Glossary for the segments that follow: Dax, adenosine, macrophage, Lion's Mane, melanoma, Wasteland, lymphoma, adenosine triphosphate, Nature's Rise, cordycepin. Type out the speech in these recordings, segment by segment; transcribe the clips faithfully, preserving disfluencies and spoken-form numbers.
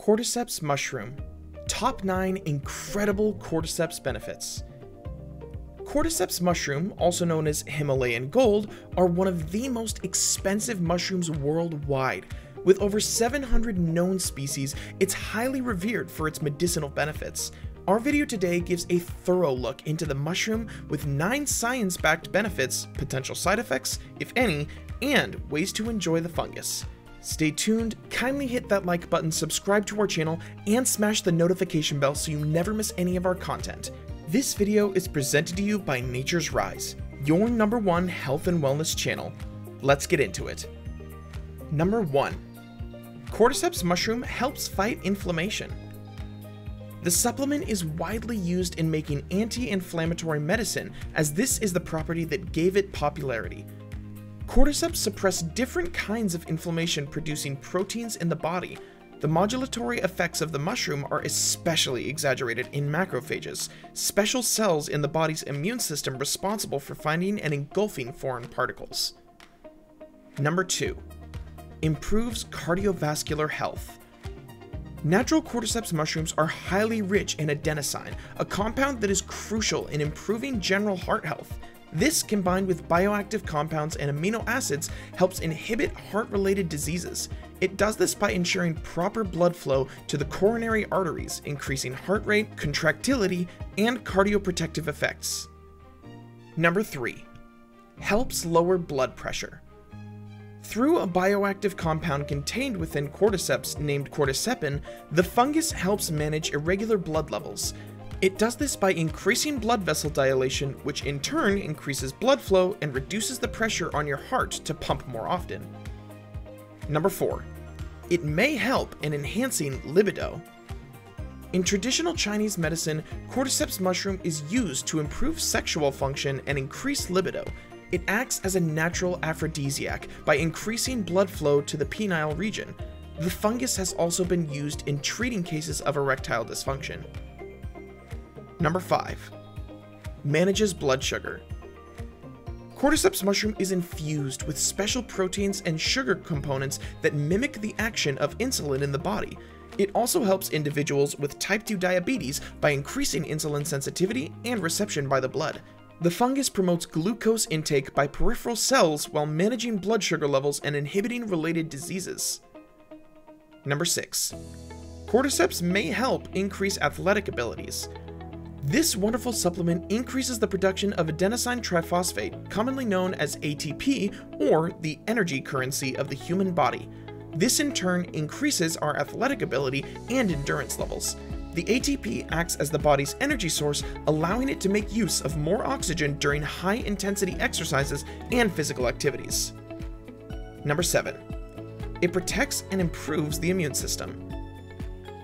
cordyceps mushroom. Top nine incredible cordyceps benefits. Cordyceps mushroom, also known as Himalayan gold, are one of the most expensive mushrooms worldwide. With over seven hundred known species, it's highly revered for its medicinal benefits. Our video today gives a thorough look into the mushroom with nine science-backed benefits, potential side effects, if any, and ways to enjoy the fungus. Stay tuned, kindly hit that like button, subscribe to our channel, and smash the notification bell so you never miss any of our content. This video is presented to you by Nature's Rise, your number one health and wellness channel. Let's get into it. Number one. Cordyceps mushroom helps fight inflammation. The supplement is widely used in making anti-inflammatory medicine, as this is the property that gave it popularity. Cordyceps suppress different kinds of inflammation, producing proteins in the body. The modulatory effects of the mushroom are especially exaggerated in macrophages, special cells in the body's immune system responsible for finding and engulfing foreign particles. Number two. Improves cardiovascular health. Natural cordyceps mushrooms are highly rich in adenosine, a compound that is crucial in improving general heart health. This, combined with bioactive compounds and amino acids, helps inhibit heart-related diseases. It does this by ensuring proper blood flow to the coronary arteries, increasing heart rate, contractility, and cardioprotective effects. Number three. Helps lower blood pressure. Through a bioactive compound contained within cordyceps named cordycepin, the fungus helps manage irregular blood levels. It does this by increasing blood vessel dilation, which in turn increases blood flow and reduces the pressure on your heart to pump more often. Number four. It may help in enhancing libido. In traditional Chinese medicine, cordyceps mushroom is used to improve sexual function and increase libido. It acts as a natural aphrodisiac by increasing blood flow to the penile region. The fungus has also been used in treating cases of erectile dysfunction. Number five. Manages blood sugar. Cordyceps mushroom is infused with special proteins and sugar components that mimic the action of insulin in the body. It also helps individuals with type two diabetes by increasing insulin sensitivity and reception by the blood. The fungus promotes glucose intake by peripheral cells while managing blood sugar levels and inhibiting related diseases. Number six. Cordyceps may help increase athletic abilities. This wonderful supplement increases the production of adenosine triphosphate, commonly known as A T P, or the energy currency of the human body. This in turn increases our athletic ability and endurance levels. The A T P acts as the body's energy source, allowing it to make use of more oxygen during high-intensity exercises and physical activities. Number seven. It protects and improves the immune system.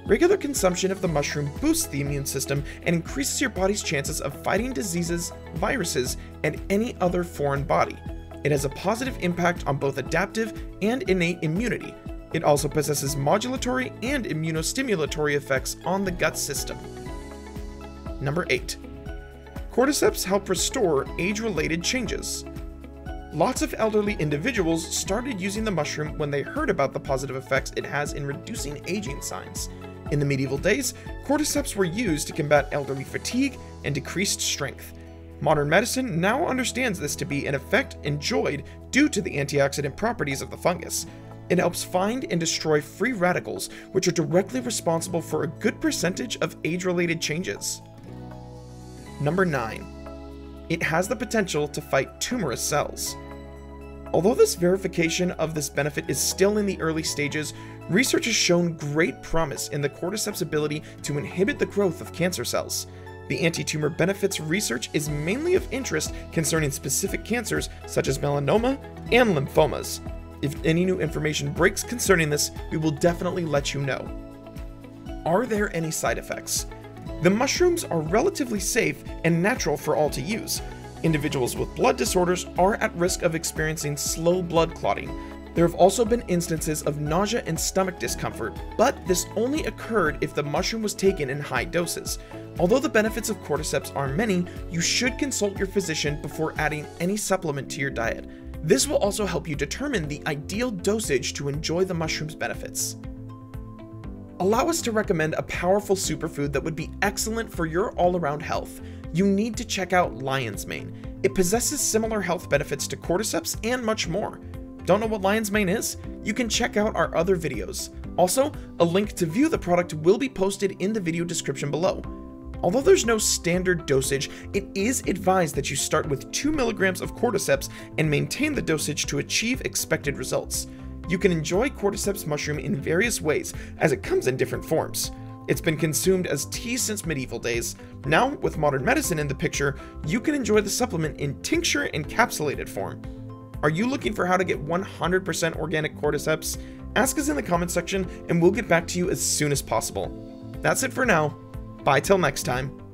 Regular consumption of the mushroom boosts the immune system and increases your body's chances of fighting diseases, viruses, and any other foreign body. It has a positive impact on both adaptive and innate immunity. It also possesses modulatory and immunostimulatory effects on the gut system. Number eight. Cordyceps help restore age-related changes. Lots of elderly individuals started using the mushroom when they heard about the positive effects it has in reducing aging signs. In the medieval days, cordyceps were used to combat elderly fatigue and decreased strength. Modern medicine now understands this to be an effect enjoyed due to the antioxidant properties of the fungus. It helps find and destroy free radicals, which are directly responsible for a good percentage of age-related changes. Number nine. It has the potential to fight tumorous cells. Although this verification of this benefit is still in the early stages, research has shown great promise in the cordyceps' ability to inhibit the growth of cancer cells. The anti-tumor benefits research is mainly of interest concerning specific cancers such as melanoma and lymphomas. If any new information breaks concerning this, we will definitely let you know. Are there any side effects? The mushrooms are relatively safe and natural for all to use. Individuals with blood disorders are at risk of experiencing slow blood clotting. There have also been instances of nausea and stomach discomfort, but this only occurred if the mushroom was taken in high doses. Although the benefits of cordyceps are many, you should consult your physician before adding any supplement to your diet. This will also help you determine the ideal dosage to enjoy the mushroom's benefits. allow us to recommend a powerful superfood that would be excellent for your all-around health. You need to check out Lion's Mane. It possesses similar health benefits to cordyceps and much more. Don't know what Lion's Mane is? You can check out our other videos. Also, a link to view the product will be posted in the video description below. Although there's no standard dosage, it is advised that you start with two milligrams of cordyceps and maintain the dosage to achieve expected results. You can enjoy cordyceps mushroom in various ways, as it comes in different forms. It's been consumed as tea since medieval days. Now, with modern medicine in the picture, you can enjoy the supplement in tincture encapsulated form. Are you looking for how to get one hundred percent organic cordyceps? Ask us in the comment section and we'll get back to you as soon as possible. That's it for now. Bye till next time.